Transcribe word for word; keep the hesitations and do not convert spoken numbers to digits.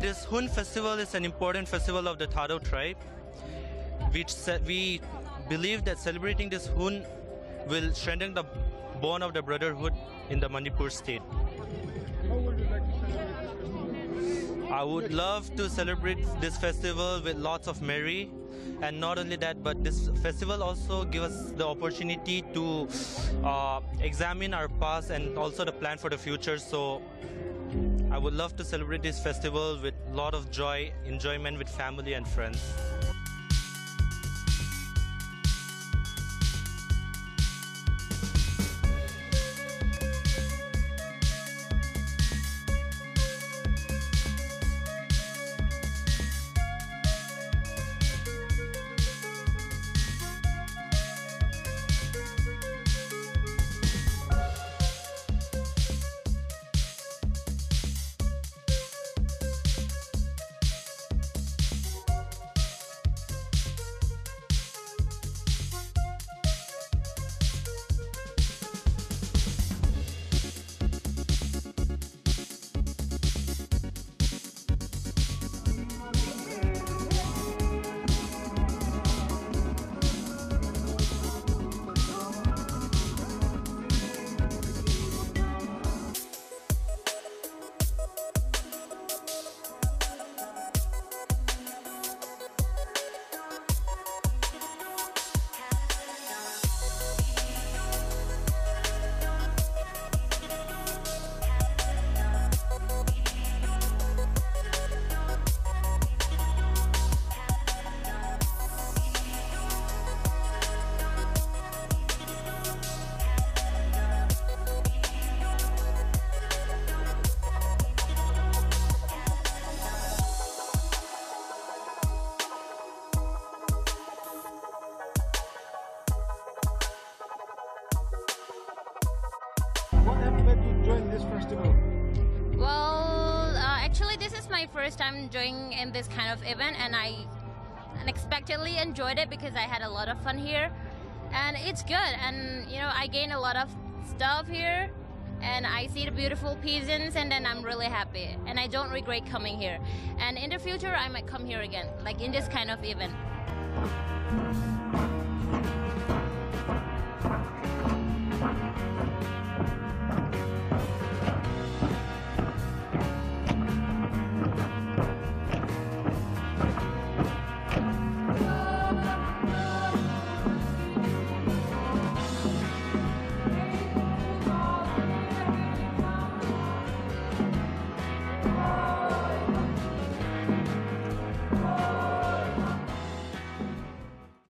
This Hun festival is an important festival of the Thadou tribe. We, we believe that celebrating this Hun will strengthen the bond of the brotherhood in the Manipur state. I would love to celebrate this festival with lots of merry, and not only that, but this festival also gives us the opportunity to uh, examine our past and also the plan for the future. So I would love to celebrate this festival with a lot of joy, enjoyment with family and friends. Well, uh, actually this is my first time joining in this kind of event, and I unexpectedly enjoyed it because I had a lot of fun here, and it's good, and you know, I gained a lot of stuff here, and I see the beautiful peasants, and then I'm really happy and I don't regret coming here, and in the future I might come here again, like in this kind of event.